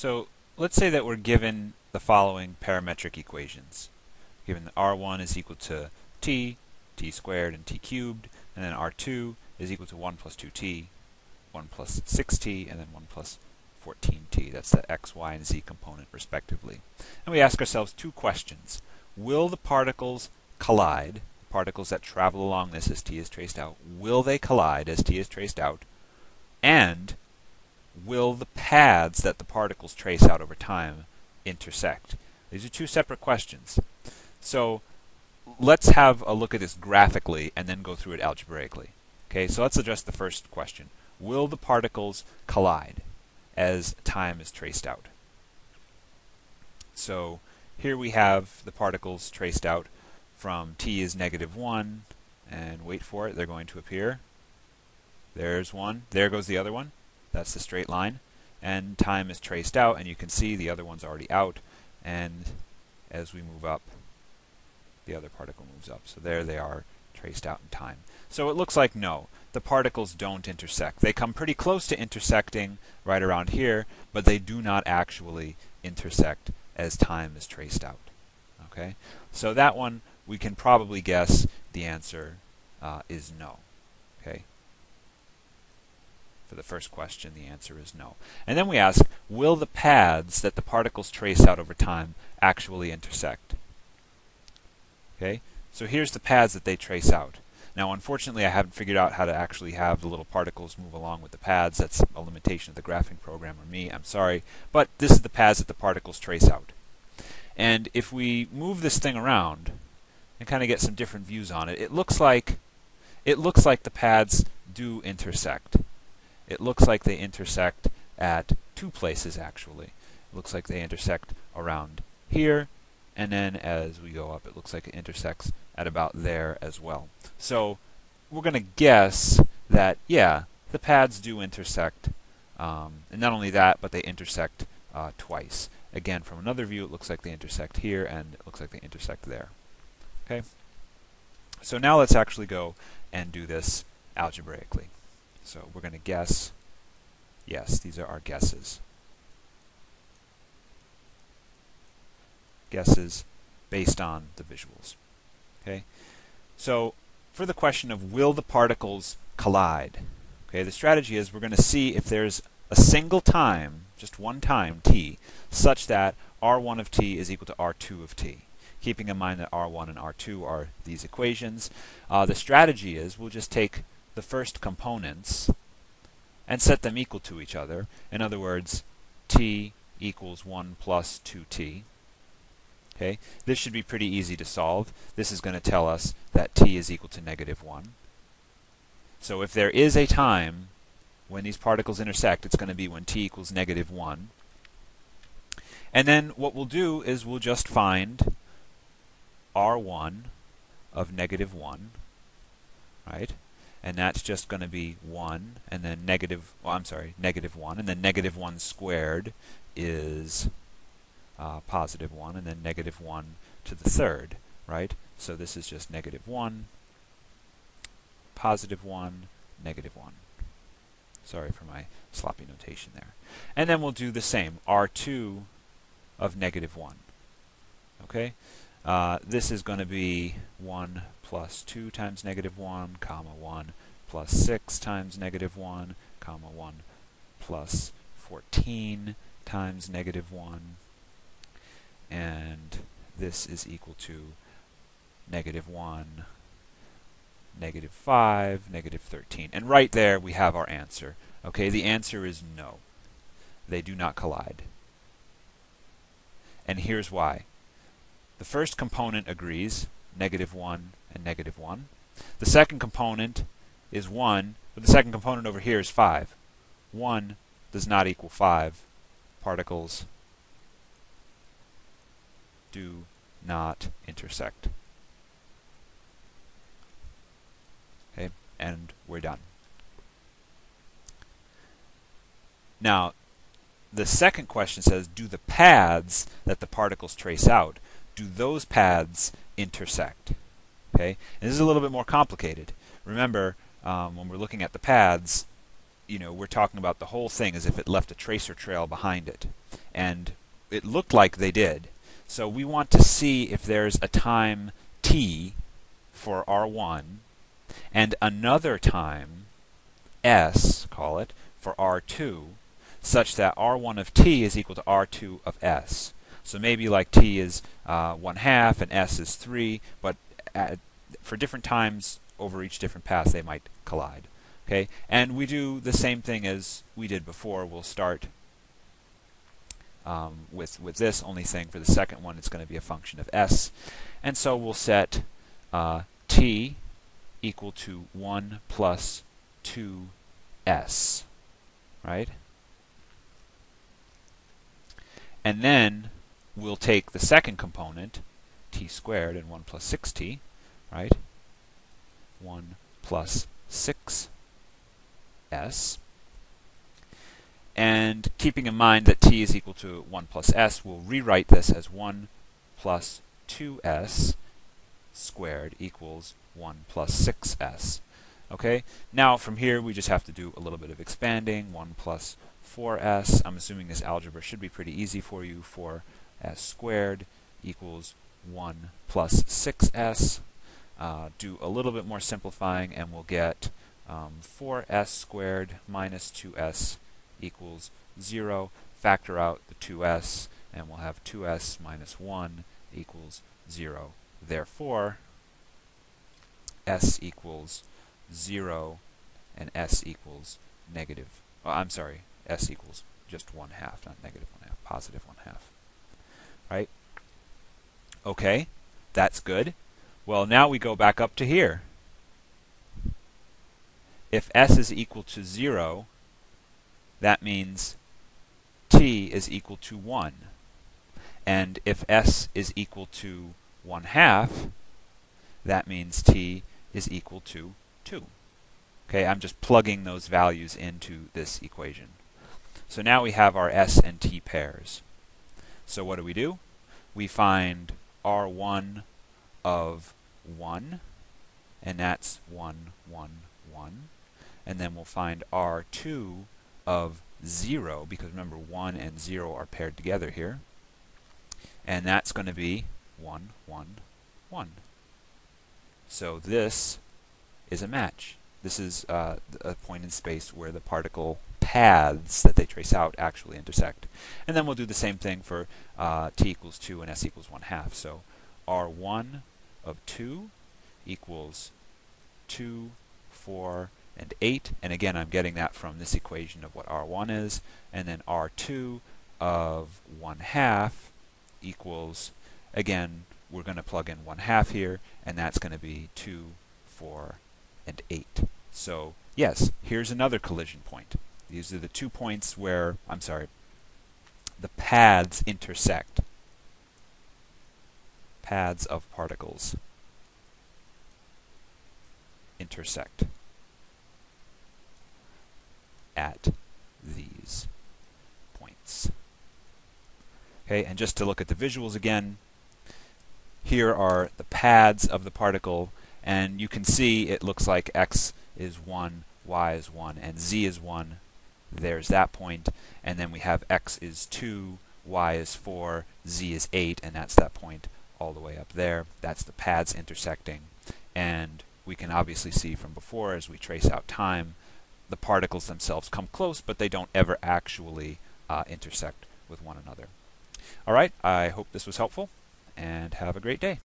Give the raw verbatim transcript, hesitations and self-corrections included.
So let's say that we're given the following parametric equations. We're given that R one is equal to t, t squared, and t cubed, and then R two is equal to one plus two t, one plus six t, and then one plus fourteen t. That's the x, y, and z component, respectively. And we ask ourselves two questions. Will the particles collide? The particles that travel along this as t is traced out, will they collide as t is traced out? And will the paths that the particles trace out over time intersect? These are two separate questions. So let's have a look at this graphically and then go through it algebraically. Okay, so let's address the first question. Will the particles collide as time is traced out? So here we have the particles traced out from t is negative one, and wait for it, they're going to appear. There's one, there goes the other one. That's the straight line, and time is traced out, and you can see the other one's already out, and as we move up, the other particle moves up. So there they are, traced out in time. So it looks like no, the particles don't intersect. They come pretty close to intersecting right around here, but they do not actually intersect as time is traced out. Okay, so that one we can probably guess the answer uh, is no. Okay. For the first question, the answer is no. And then we ask, will the paths that the particles trace out over time actually intersect? Okay, so here's the paths that they trace out. Now, unfortunately, I haven't figured out how to actually have the little particles move along with the paths. That's a limitation of the graphing program or me, I'm sorry. But this is the paths that the particles trace out. And if we move this thing around and kind of get some different views on it, it looks like, it looks like the paths do intersect. It looks like they intersect at two places, actually. It looks like they intersect around here, and then as we go up, it looks like it intersects at about there as well. So we're going to guess that, yeah, the paths do intersect. Um, and not only that, but they intersect uh, twice. Again, from another view, it looks like they intersect here, and it looks like they intersect there. Okay. So now let's actually go and do this algebraically. So we're going to guess, yes, these are our guesses. Guesses based on the visuals. Okay, so for the question of will the particles collide, okay, the strategy is we're going to see if there's a single time, just one time, t, such that R one of t is equal to R two of t. Keeping in mind that R one and R two are these equations, uh, the strategy is we'll just take the first components and set them equal to each other. In other words, t equals one plus two t. Okay, this should be pretty easy to solve. This is going to tell us that t is equal to negative one. So if there is a time when these particles intersect, it's going to be when t equals negative one. And then what we'll do is we'll just find R one of negative one, right? And that's just going to be one, and then negative, well, I'm sorry, negative one, and then negative one squared is uh, positive one, and then negative one to the third, right? So this is just negative one, positive one, negative one. Sorry for my sloppy notation there. And then we'll do the same, R two of negative one, okay? Uh, this is going to be one plus two times negative one, comma one, plus six times negative one, comma one, plus fourteen times negative one. And this is equal to negative one, negative five, negative thirteen. And right there we have our answer. Okay, the answer is no. They do not collide. And here's why. The first component agrees, negative one and negative one. The second component is one, but the second component over here is five. one does not equal five. Particles do not intersect. Okay, and we're done. Now, the second question says, do the paths that the particles trace out, do those paths intersect? Okay, and this is a little bit more complicated. Remember, um, when we're looking at the paths, you know, we're talking about the whole thing as if it left a tracer trail behind it. and it looked like they did. So we want to see if there's a time t for R one and another time s, call it, for R two, such that R one of t is equal to R two of s. So maybe like t is uh, one half and s is three, but at, for different times over each different pass they might collide. Okay, and we do the same thing as we did before. We'll start um, with with this, only saying for the second one it's going to be a function of s, and so we'll set uh, t equal to one plus two s, right? And then we'll take the second component, t squared, and one plus six t, right? one plus six s. And keeping in mind that t is equal to one plus s, we'll rewrite this as one plus two s squared equals one plus six s. Okay? Now from here we just have to do a little bit of expanding. one plus four s. I'm assuming this algebra should be pretty easy for you. four s squared equals one plus six s. Uh, do a little bit more simplifying and we'll get um, four s squared minus two s equals zero. Factor out the two s and we'll have two s minus one equals zero. Therefore, s equals zero and s equals negative. Oh, I'm sorry, s equals just one half, not negative one half, positive one half. Right? Okay, that's good. Well, now we go back up to here. If s is equal to zero, that means t is equal to one. And if s is equal to one half, that means t is equal to two. Okay, I'm just plugging those values into this equation. So now we have our s and t pairs. So what do we do? We find R one of one, and that's one, one, one. And then we'll find R two of zero, because remember one and zero are paired together here. And that's going to be one, one, one. So this is a match. This is uh, a point in space where the particle paths that they trace out actually intersect. And then we'll do the same thing for uh, t equals two and s equals one half. So R one of two equals two, four, and eight. And again, I'm getting that from this equation of what R one is. And then R two of one half equals, again, we're going to plug in one half here, and that's going to be two, four, and eight. So yes, here's another collision point. These are the two points where, I'm sorry, the paths intersect. Paths of particles intersect at these points. Okay, and just to look at the visuals again, here are the paths of the particle, and you can see it looks like x is one, y is one, and z is one. There's that point, and then we have x is two, y is four, z is eight, and that's that point all the way up there. That's the paths intersecting. And we can obviously see from before, as we trace out time, the particles themselves come close, but they don't ever actually uh, intersect with one another. All right, I hope this was helpful, and have a great day.